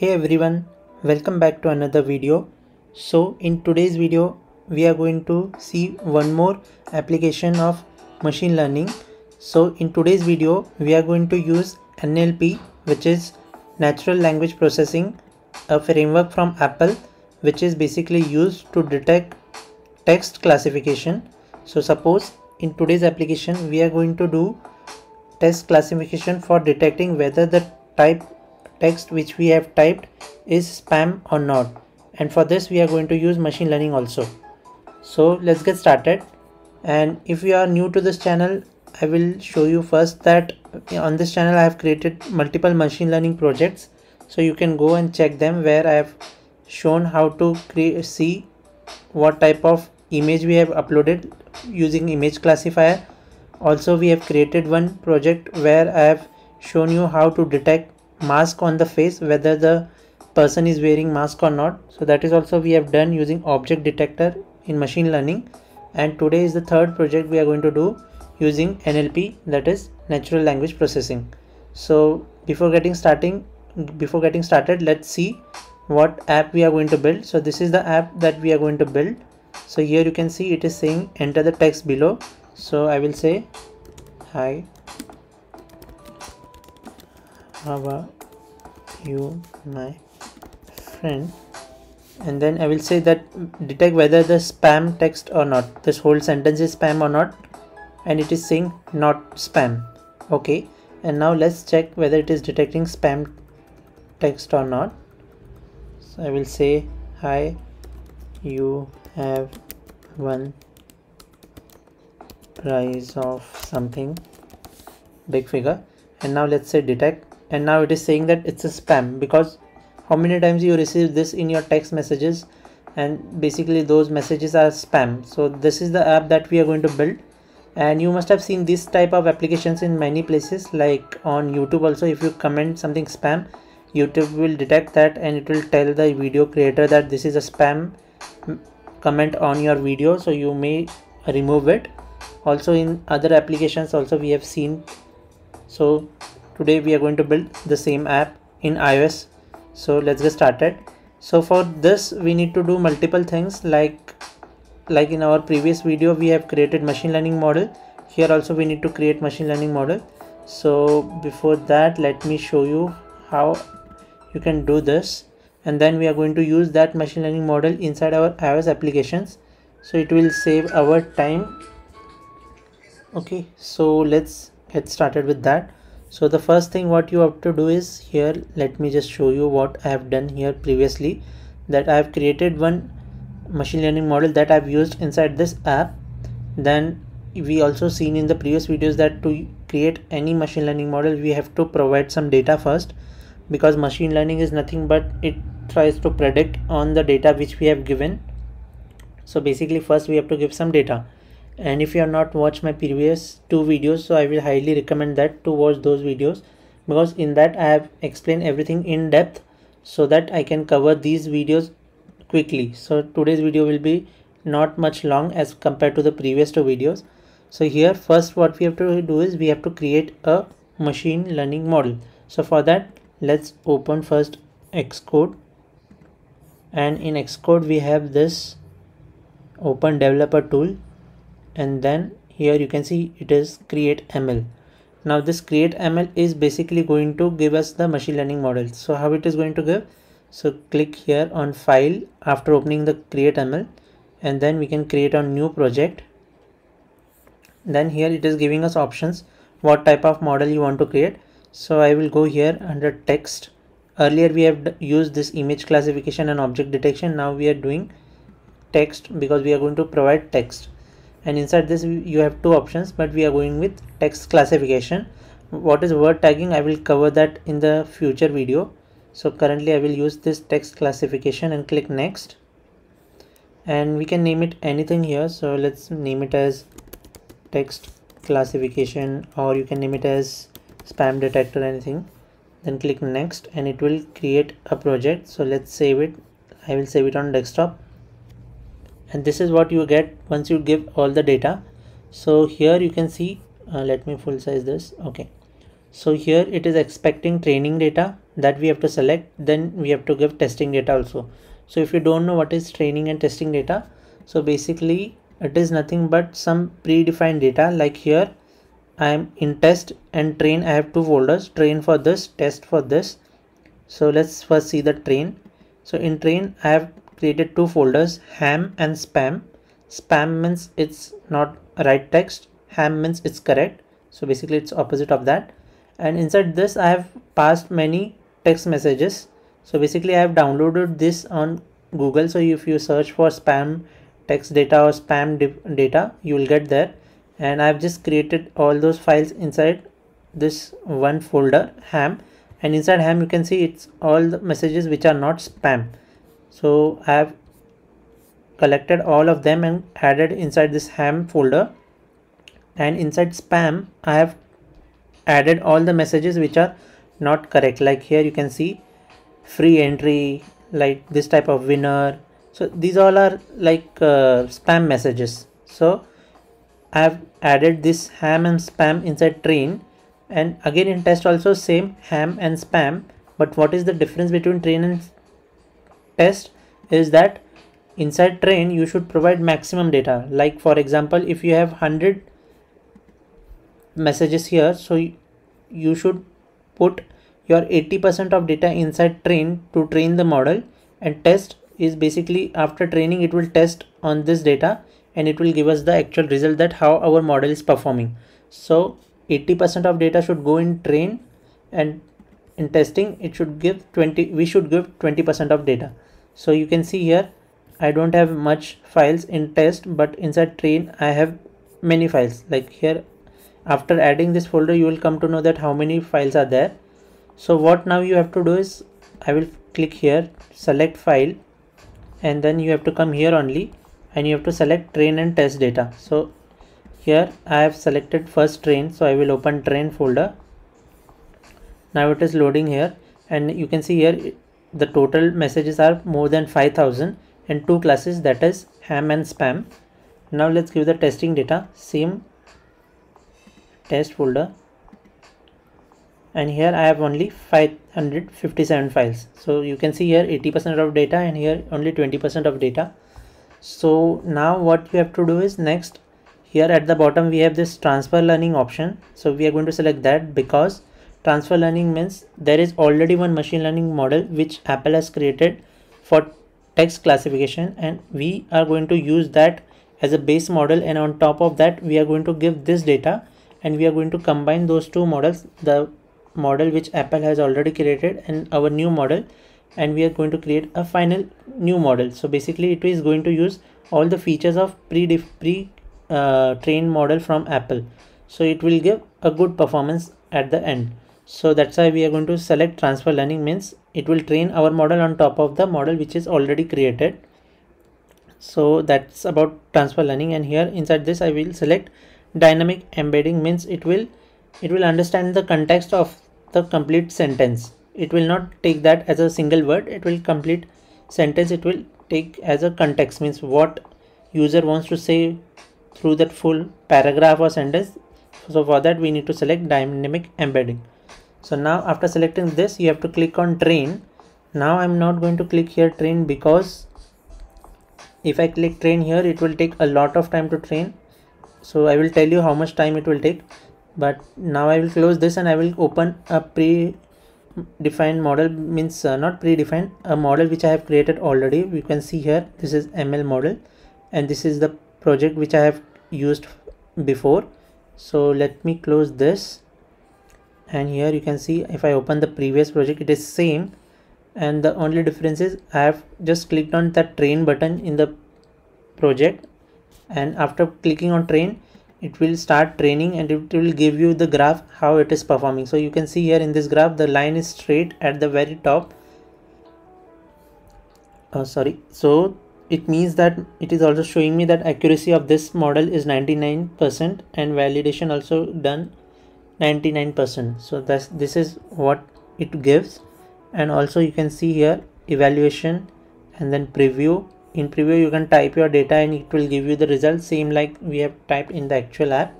Hey everyone, welcome back to another video. So in today's video we are going to see one more application of machine learning. So in today's video we are going to use NLP, which is Natural Language Processing, a framework from Apple which is basically used to detect text classification. So suppose in today's application we are going to do text classification for detecting whether the type text which we have typed is spam or not, and for this we are going to use machine learning also. So let's get started. And if you are new to this channel, I will show you first that on this channel I have created multiple machine learning projects, so you can go and check them, where I have shown how to see what type of image we have uploaded using image classifier. Also we have created one project where I have shown you how to detect mask on the face, whether the person is wearing mask or not. So that is also we have done using object detector in machine learning. And today is the third project we are going to do using NLP, that is natural language processing. So before getting started, let's see what app we are going to build. So this is the app that we are going to build. So here you can see it is saying enter the text below. So I will say hi, how are you, my friend, and then I will say that detect whether the spam text or not, this whole sentence is spam or not, and it is saying not spam. Okay, and now let's check whether it is detecting spam text or not. So I will say hi, you have won prize of something big figure, and now let's say detect. And now it is saying that it's a spam, because how many times you receive this in your text messages, and basically those messages are spam. So this is the app that we are going to build, and you must have seen this type of applications in many places, like on YouTube also. If you comment something spam, YouTube will detect that and it will tell the video creator that this is a spam comment on your video, so you may remove it. Also in other applications also we have seen. So today we are going to build the same app in iOS. So let's get started. So for this we need to do multiple things, like in our previous video we have created machine learning model. Here also we need to create machine learning model. So before that, let me show you how you can do this, and then we are going to use that machine learning model inside our iOS applications, so it will save our time. Okay, so let's get started with that. So the first thing what you have to do is, here let me just show you what I have done here previously, that I have created one machine learning model that I have used inside this app. Then we also seen in the previous videos that to create any machine learning model we have to provide some data first, because machine learning is nothing but it tries to predict on the data which we have given. So basically first we have to give some data. And if you have not watched my previous two videos, so I will highly recommend that to watch those videos, because in that I have explained everything in depth, so that I can cover these videos quickly. So today's video will be not much long as compared to the previous two videos. So here first what we have to do is we have to create a machine learning model. So for that, let's open first Xcode, and in Xcode we have this open developer tool. And then here you can see it is create ML. Now this create ML is basically going to give us the machine learning model. So how it is going to give? So click here on file after opening the create ML, and then we can create a new project. Then here it is giving us options what type of model you want to create. So I will go here under text. Earlier we have used this image classification and object detection. Now we are doing text, because we are going to provide text. And inside this you have two options, but we are going with text classification. What is word tagging, I will cover that in the future video. So currently I will use this text classification and click next. And we can name it anything here, so let's name it as text classification, or you can name it as spam detector, anything. Then click next and it will create a project. So let's save it. I will save it on desktop. And this is what you get once you give all the data. So here you can see, let me full size this. Okay, so here it is expecting training data, that we have to select, then we have to give testing data also. So if you don't know what is training and testing data, so basically it is nothing but some predefined data. Like here I am in test and train. I have two folders, train for this, test for this. So let's first see the train. So in train I have created two folders, ham and spam. Spam means it's not right text, ham means it's correct. So basically it's opposite of that. And inside this I have passed many text messages. So basically I have downloaded this on Google. So if you search for spam text data or spam data, you will get there. And I have just created all those files inside this one folder, ham. And inside ham you can see it's all the messages which are not spam. So I have collected all of them and added inside this ham folder. And inside spam I have added all the messages which are not correct. Like here you can see free entry, like this type of winner. So these all are like spam messages. So I have added this ham and spam inside train. And again in test also same, ham and spam. But what is the difference between train and test is that inside train you should provide maximum data. Like for example, if you have 100 messages here, so you should put your 80% of data inside train to train the model. And test is basically after training it will test on this data and it will give us the actual result that how our model is performing. So 80% of data should go in train, and in testing it should give 20% of data. So you can see here I don't have much files in test, but inside train I have many files. Like here after adding this folder you will come to know that how many files are there. So what now you have to do is I will click here, select file, and then you have to come here only and you have to select train and test data. So here I have selected first train, so I will open train folder. Now it is loading here and you can see here the total messages are more than 5,000 and two classes, that is ham and spam. Now let's give the testing data, same test folder, and here I have only 557 files. So you can see here 80% of data and here only 20% of data. So now what you have to do is next, here at the bottom we have this transfer learning option. So we are going to select that because transfer learning means there is already one machine learning model which Apple has created for text classification, and we are going to use that as a base model, and on top of that we are going to give this data and we are going to combine those two models, the model which Apple has already created and our new model, and we are going to create a final new model. So basically it is going to use all the features of pre-trained model from Apple. So it will give a good performance at the end. So that's why we are going to select transfer learning, means it will train our model on top of the model which is already created. So that's about transfer learning. And here inside this I will select dynamic embedding, means it will understand the context of the complete sentence. It will not take that as a single word, it will complete sentence, it will take as a context, means what user wants to say through that full paragraph or sentence. So for that we need to select dynamic embedding. So now after selecting this you have to click on train. Now I'm not going to click here train, because if I click train here it will take a lot of time to train. So I will tell you how much time it will take, but now I will close this and I will open a predefined model, means not predefined, a model which I have created already. You can see here this is ML model and this is the project which I have used before. So let me close this, and here you can see if I open the previous project it is same, and the only difference is I have just clicked on that train button in the project, and after clicking on train it will start training and it will give you the graph how it is performing. So you can see here in this graph the line is straight at the very top. So it means that it is also showing me that accuracy of this model is 99% and validation also done 99%. So this is what it gives. And also you can see here evaluation and then preview. In preview you can type your data and it will give you the result, same like we have typed in the actual app,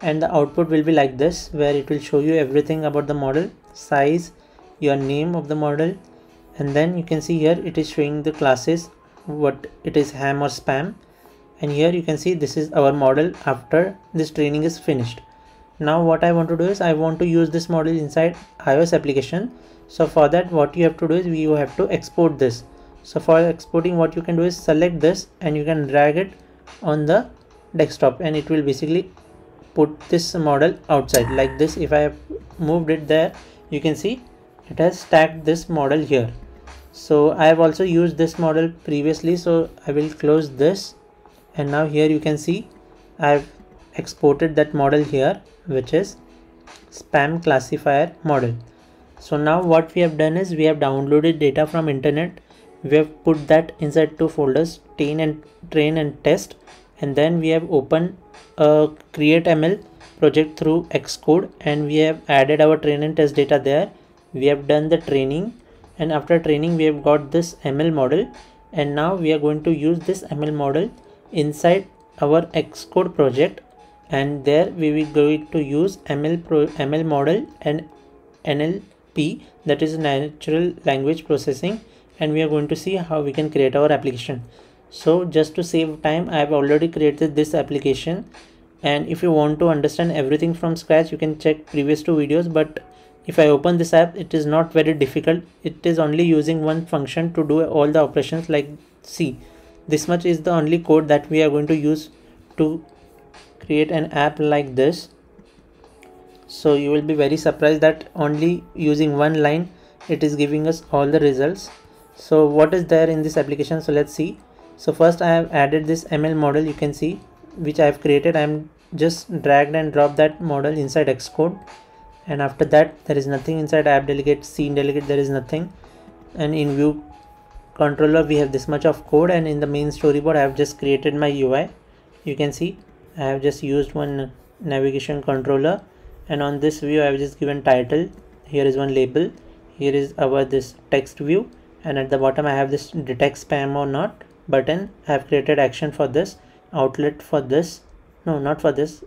and the output will be like this, where it will show you everything about the model, size, your name of the model, and then you can see here it is showing the classes, what it is, ham or spam, and here you can see this is our model after this training is finished. Now what I want to do is I want to use this model inside iOS application. So for that what you have to do is you have to export this. So for exporting what you can do is select this and you can drag it on the desktop and it will basically put this model outside like this. If I have moved it there, you can see it has stacked this model here. So I have also used this model previously, so I will close this, and now here you can see I have exported that model here, which is spam classifier model. So now what we have done is we have downloaded data from internet, we have put that inside two folders, train and test, and then we have opened a Create ML project through Xcode, and we have added our train and test data there. We have done the training, and after training we have got this ML model, and now we are going to use this ML model inside our Xcode project, and there we will going to use ML model and NLP, that is Natural Language Processing, and we are going to see how we can create our application. So just to save time, I have already created this application, and if you want to understand everything from scratch you can check previous two videos. But if I open this app, it is not very difficult. It is only using one function to do all the operations like see. This much is the only code that we are going to use to create an app like this. So you will be very surprised that only using one line it is giving us all the results. So what is there in this application? So let's see. So first I have added this ML model, you can see, which I have created. I am just dragged and dropped that model inside Xcode, and after that there is nothing inside app delegate, scene delegate, there is nothing, and in view controller we have this much of code, and in the main storyboard I have just created my UI. You can see I have just used one navigation controller, and on this view I have just given title, here is one label, here is our this text view, and at the bottom I have this detect spam or not button. I have created action for this, outlet for this, no not for this,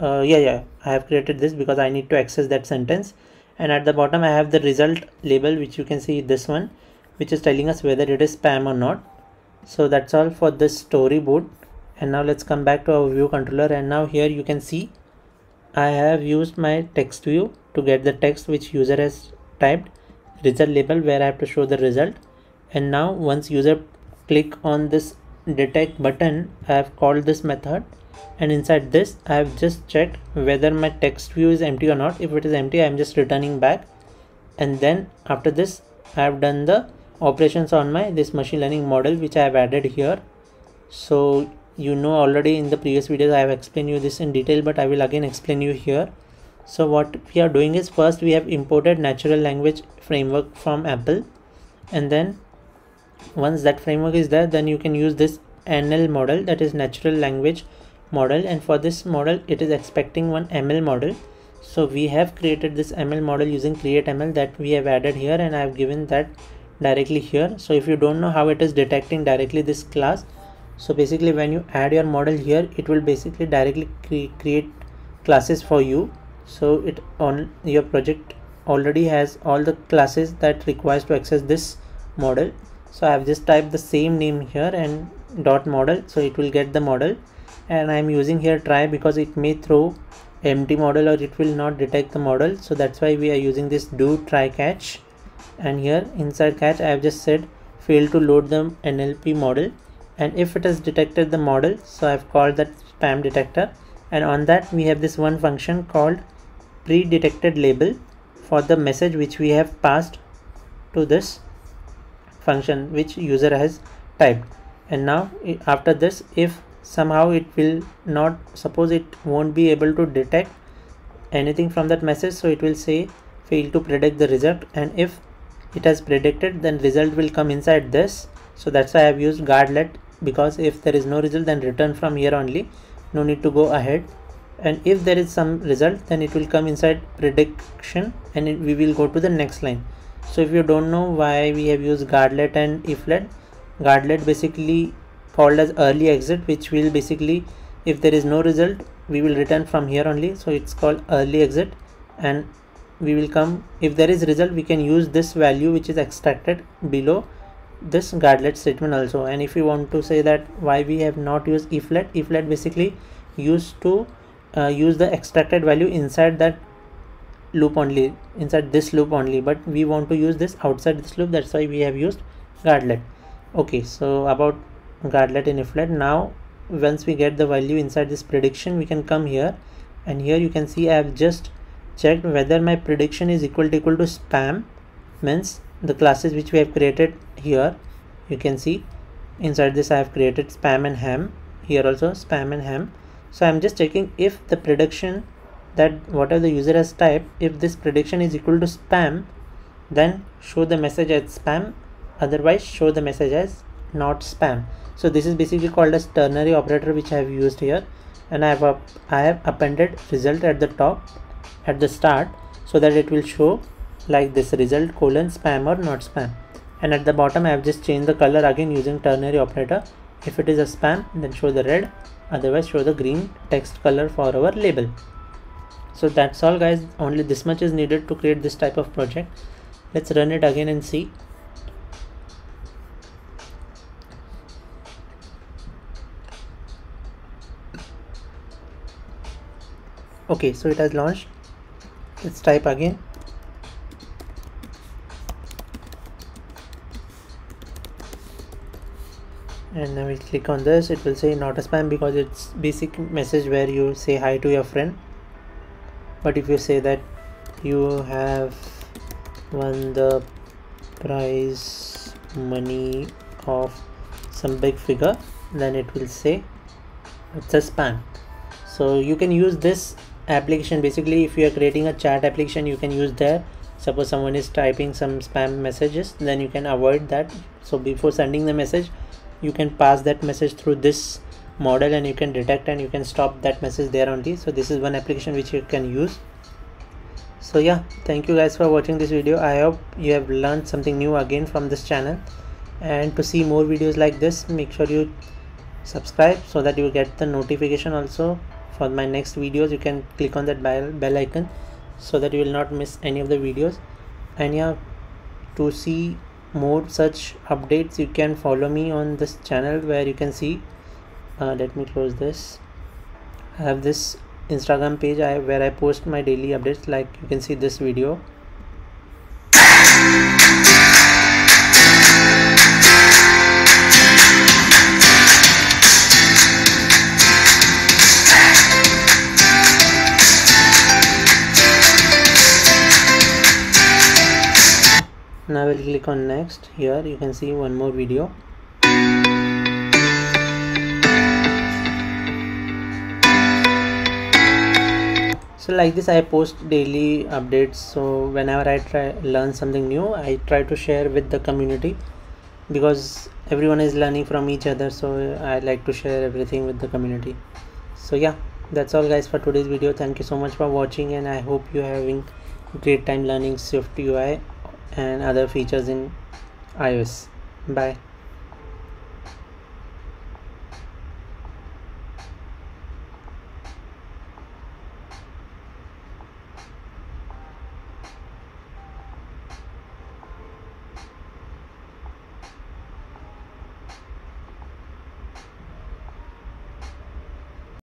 I have created this because I need to access that sentence, and at the bottom I have the result label, which you can see this one, which is telling us whether it is spam or not. So that's all for this storyboard, and now let's come back to our view controller, and now here you can see I have used my text view to get the text which user has typed, result label where I have to show the result, and now once user click on this detect button I have called this method, and inside this I have just checked whether my text view is empty or not. If it is empty I am just returning back, and then after this I have done the operations on my this machine learning model which I have added here. So you know already in the previous videos I have explained you this in detail, but I will again explain you here. So what we are doing is first we have imported natural language framework from Apple, and then once that framework is there then you can use this NL model, that is natural language model, and for this model it is expecting one ML model. So we have created this ML model using Create ML that we have added here, and I have given that directly here. So if you don't know how it is detecting directly this class, so basically when you add your model here it will basically directly create classes for you. So it on your project already has all the classes that requires to access this model. So I have just typed the same name here and dot model, so it will get the model, and I am using here try because it may throw empty model or it will not detect the model, so that's why we are using this do try catch. And here inside catch I have just said fail to load the NLP model, and if it has detected the model so I have called that spam detector, and on that we have this one function called pre-detected label for the message which we have passed to this function which user has typed. And now after this if somehow it will not, suppose it won't be able to detect anything from that message, so it will say fail to predict the result, and if it has predicted then result will come inside this. So that's why I have used guardlet, because if there is no result then return from here only, no need to go ahead, and if there is some result then it will come inside prediction and we will go to the next line. So if you don't know why we have used guardlet and iflet, guardlet basically called as early exit, which will basically if there is no result we will return from here only, so it's called early exit, and we will come, if there is result, we can use this value which is extracted below this guardlet statement also. And if you want to say that why we have not used iflet, iflet basically used to use the extracted value inside that loop only, inside this loop only, but we want to use this outside this loop, that's why we have used guardlet. Okay, so about guardlet in iflet. Now once we get the value inside this prediction, we can come here, and here you can see I have just checked whether my prediction is equal to spam, means the classes which we have created here. You can see inside this I have created spam and ham, here also spam and ham. So I'm just checking if the prediction that whatever the user has typed, if this prediction is equal to spam, then show the message as spam, otherwise show the message as not spam. So this is basically called as ternary operator, which I have used here, and I have appended result at the top, at the start, so that it will show like this, result : spam or not spam. And at the bottom I have just changed the color again using ternary operator. If it is a spam, then show the red, otherwise show the green text color for our label. So that's all guys, only this much is needed to create this type of project. Let's run it again and see. Okay, so it has launched. Let's type again. And now we click on this, it will say not a spam, because it's basic message where you say hi to your friend. But if you say that you have won the prize money of some big figure, then it will say it's a spam. So you can use this application basically if you are creating a chat application, you can use there. Suppose someone is typing some spam messages, then you can avoid that. So before sending the message, you can pass that message through this model and you can detect and you can stop that message there only. So this is one application which you can use. So yeah, thank you guys for watching this video. I hope you have learned something new again from this channel, and to see more videos like this, make sure you subscribe so that you get the notification also for my next videos. You can click on that bell icon so that you will not miss any of the videos. And yeah, to see more such updates, you can follow me on this channel where you can see, let me close this, I have this Instagram page where I post my daily updates, like you can see this video. Now I will click on next. Here you can see one more video. So like this I post daily updates. So whenever I learn something new, I try to share with the community, because everyone is learning from each other, so I like to share everything with the community. So yeah, that's all guys for today's video. Thank you so much for watching, and I hope you're having a great time learning SwiftUI and other features in iOS. Bye.